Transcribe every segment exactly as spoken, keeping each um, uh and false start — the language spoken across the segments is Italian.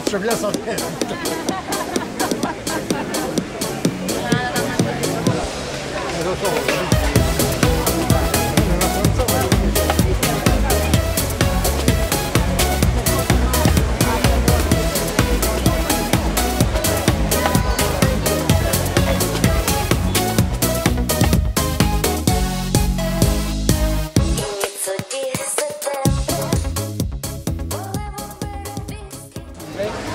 faccio via sapere.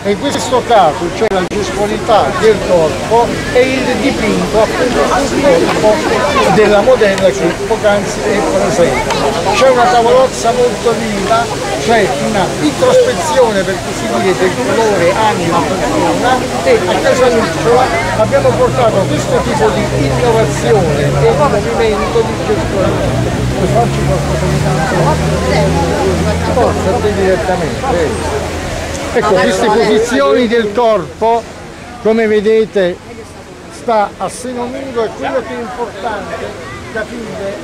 In questo caso c'è la gestualità del corpo e il dipinto appunto sul corpo della modella che poc'anzi è presente. C'è una tavolozza molto viva, c'è una introspezione per così dire del colore anima persona e a Casa Nucciola abbiamo portato questo tipo di innovazione e di movimento di gestualità. Faccio qualcosa di tanto? Forse direttamente. Ecco, queste posizioni del corpo, come vedete, sta a seno nudo e quello che è importante capire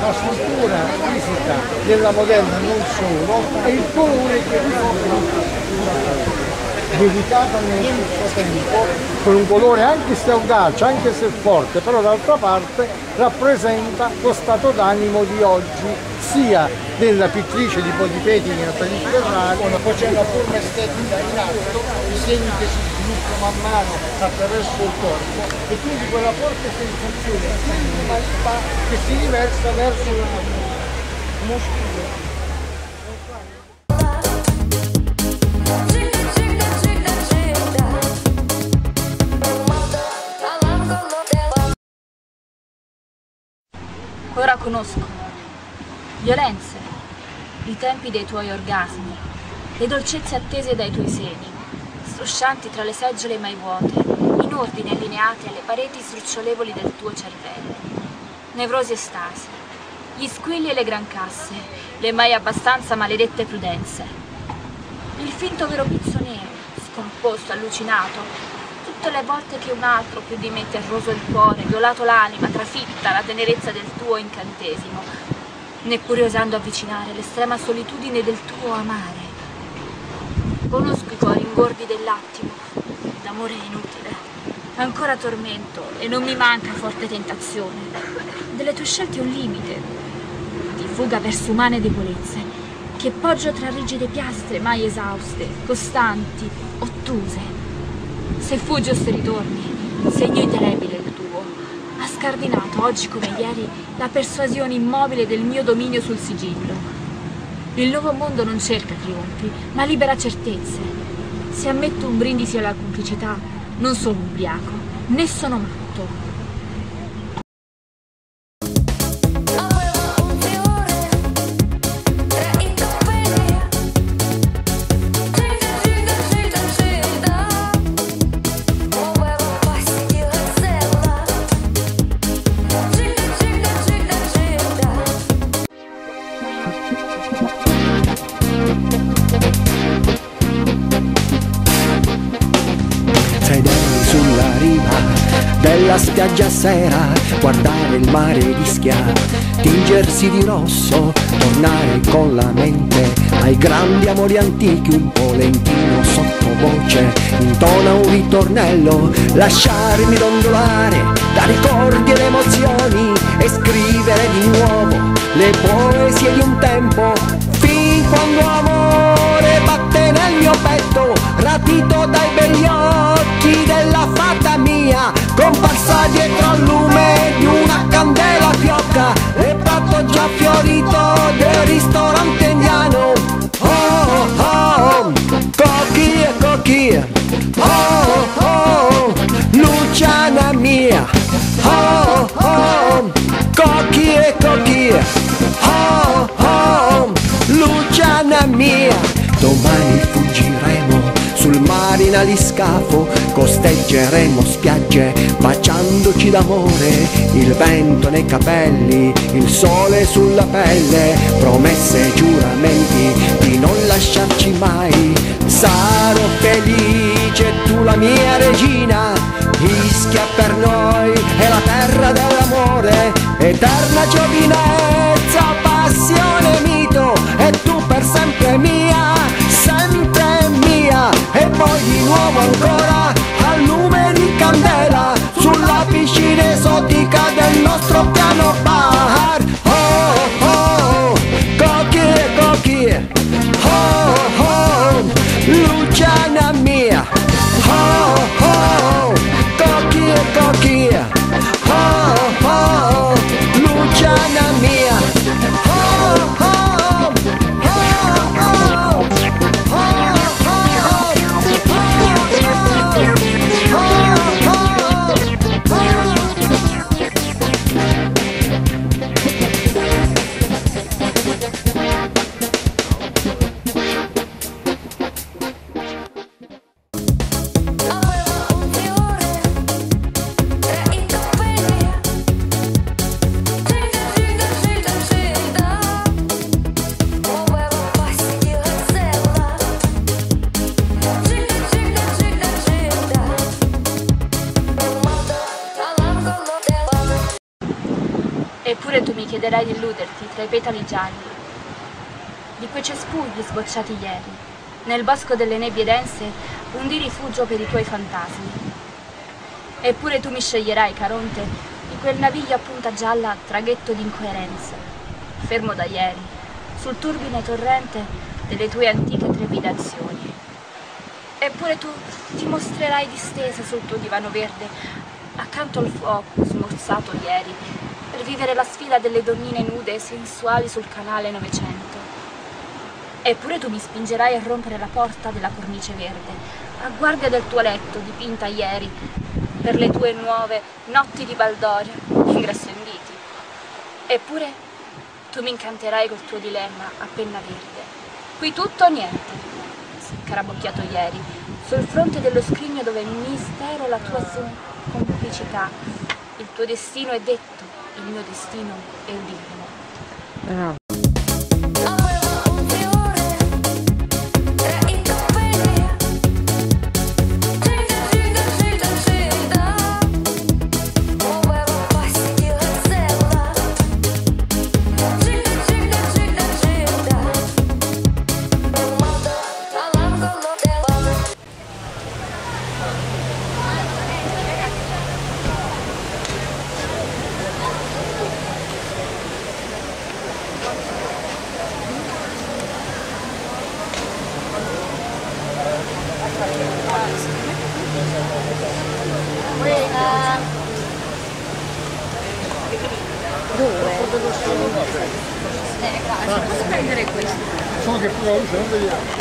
la struttura fisica della modella non solo e il colore che è dedicata nel suo tempo, con un colore anche se audace, anche se forte, però d'altra parte rappresenta lo stato d'animo di oggi. Sia della pittrice di Polipetini a Felice Ferrari, poi c'è una forma estetica in alto, i segni che si sviluppano man mano attraverso il corpo e quindi quella forte sensazione di animalità che si riversa verso la natura. Uno studio. Ora conosco. Violenze, i tempi dei tuoi orgasmi, le dolcezze attese dai tuoi seni, struscianti tra le seggiole mai vuote, in ordine allineate alle pareti sdrucciolevoli del tuo cervello. Nevrosi estasi, gli squilli e le grancasse, le mai abbastanza maledette prudenze. Il finto vero pizzo nero, scomposto, allucinato, tutte le volte che un altro più di me ti ha roso il cuore, violato l'anima, trafitta la tenerezza del tuo incantesimo, neppure osando avvicinare l'estrema solitudine del tuo amare. Conosco i cori ingordi dell'attimo, d'amore inutile, ancora tormento e non mi manca forte tentazione. Delle tue scelte un limite, di fuga verso umane debolezze, che poggio tra rigide piastre mai esauste, costanti, ottuse. Se fuggi o se ritorni, segno indelebile il tuo. Ha scardinato, oggi come ieri, la persuasione immobile del mio dominio sul sigillo. Il nuovo mondo non cerca trionfi, ma libera certezze. Se ammetto un brindisi alla complicità, non sono ubriaco, né sono matto. Sedermi sulla riva della spiaggia a sera, guardare il mare di Ischia, tingersi di rosso, tornare con la mente ai grandi amori antichi, un polentino sottovoce intona un ritornello, lasciarmi dondolare da ricordi ed emozioni e scrivere di nuovo le poesie di un tempo, fin quando amore batte nel mio petto, rapito dai begli occhi della fata mia, comparsa dietro al lume di una candela fiocca, e prato già fiorito del ristorante indiano. Oh oh oh, cocchi e cocchi, oh oh oh, Luciana mia. Oh oh oh, cocchi e cocchi, oh oh oh, Luciana mia. Domani fuggiremo sul mare in aliscafo, costeggeremo spiagge baciandoci d'amore, il vento nei capelli, il sole sulla pelle, promesse e giuramenti di non lasciarci mai. Sarò felice, tu la mia regina, Ischia per noi è la terra dell'amore, eterna giovinezza, passione mito, e tu per sempre mia, sempre mia. ancora al lume di candela sulla piscina esotica del nostro piano bar. Oh oh, cocchie cocchie, oh oh, Luciana mia. Oh oh, cocchie cocchie, oh oh, Luciana mia. Oh oh. Eppure tu mi chiederai di illuderti tra i petali gialli di quei cespugli sbocciati ieri, nel bosco delle nebbie dense, un di rifugio per i tuoi fantasmi. Eppure tu mi sceglierai, Caronte, di quel naviglio a punta gialla traghetto di incoerenze, fermo da ieri, sul turbine torrente delle tue antiche trepidazioni. Eppure tu ti mostrerai distesa sul tuo divano verde, accanto al fuoco smorzato ieri, per vivere la sfida delle donnine nude e sensuali sul canale novecento. Eppure tu mi spingerai a rompere la porta della cornice verde, a guardia del tuo letto dipinta ieri, per le tue nuove notti di baldoria, ingresso in viti. Eppure tu mi incanterai col tuo dilemma a penna verde, qui tutto o niente, scarabocchiato ieri, sul fronte dello scrigno dove mistero la tua complicità, il tuo destino è detto, il mio destino è udirlo. Posso prendere questo? Sono che pure usano vediamo.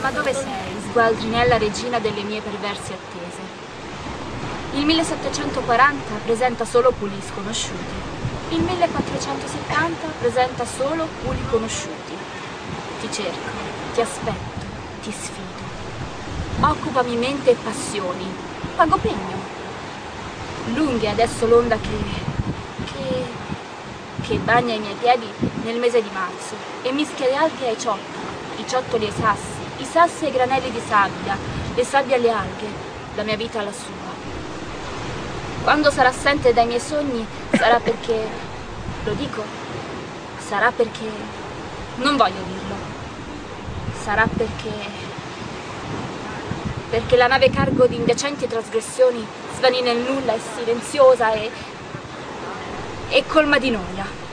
Ma dove sei, sgualdrinella regina delle mie perverse attese? Il millesettecentoquaranta presenta solo puli sconosciuti. Il millequattrocentosettanta presenta solo puli conosciuti. Ti cerco, ti aspetto, ti sfido. Occupami mente e passioni. Pago pegno. Lunghe adesso l'onda che... che... che bagna i miei piedi nel mese di marzo e mischia le alghe ai ciottoli, i ciottoli ai sassi, i sassi ai granelli di sabbia, le sabbie alle alghe, la mia vita alla sua. Quando sarà assente dai miei sogni sarà perché, lo dico, sarà perché, non voglio dirlo, sarà perché, perché la nave cargo di indecenti trasgressioni svanì nel nulla e silenziosa e... e colma di noia.